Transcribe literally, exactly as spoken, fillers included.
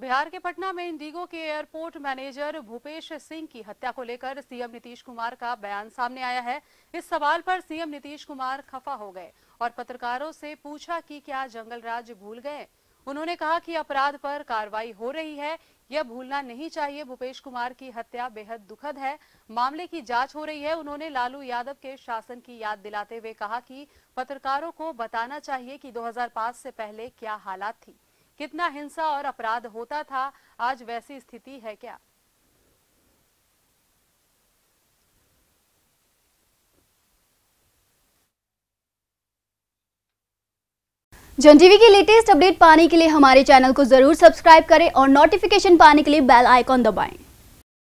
बिहार के पटना में इंडिगो के एयरपोर्ट मैनेजर रूपेश सिंह की हत्या को लेकर सीएम नीतीश कुमार का बयान सामने आया है। इस सवाल पर सीएम नीतीश कुमार खफा हो गए और पत्रकारों से पूछा कि क्या जंगलराज भूल गए। उन्होंने कहा कि अपराध पर कार्रवाई हो रही है, यह भूलना नहीं चाहिए। भूपेश कुमार की हत्या बेहद दुखद है, मामले की जांच हो रही है। उन्होंने लालू यादव के शासन की याद दिलाते हुए कहा कि पत्रकारों को बताना चाहिए कि दो हज़ार पाँच से पहले क्या हालात थी, कितना हिंसा और अपराध होता था, आज वैसी स्थिति है क्या। जन टीवी की लेटेस्ट अपडेट पाने के लिए हमारे चैनल को जरूर सब्सक्राइब करें और नोटिफिकेशन पाने के लिए बेल आइकॉन दबाएं।